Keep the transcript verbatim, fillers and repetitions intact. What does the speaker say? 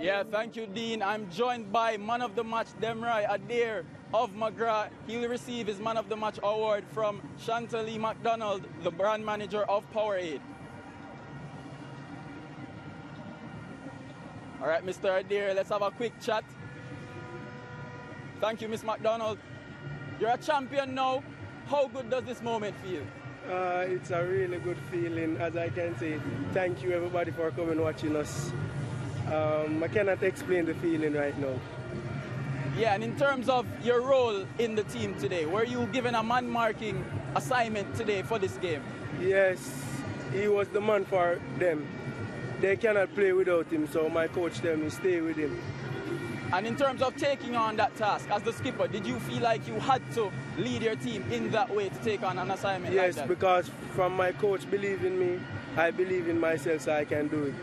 Yeah, thank you, Dean. I'm joined by man of the match, Demroy Adair of McGrath. He'll receive his man of the match award from Chantalie McDonald, the brand manager of Powerade. All right, Mister Adair, let's have a quick chat. Thank you, Miss McDonald. You're a champion now. How good does this moment feel? Uh, it's a really good feeling, as I can say. Thank you, everybody, for coming and watching us. Um, I cannot explain the feeling right now. Yeah, and in terms of your role in the team today, were you given a man-marking assignment today for this game? Yes, he was the man for them. They cannot play without him, so my coach told me stay with him. And in terms of taking on that task as the skipper, did you feel like you had to lead your team in that way to take on an assignment like that? Yes, because from my coach believing in me, I believe in myself, so I can do it.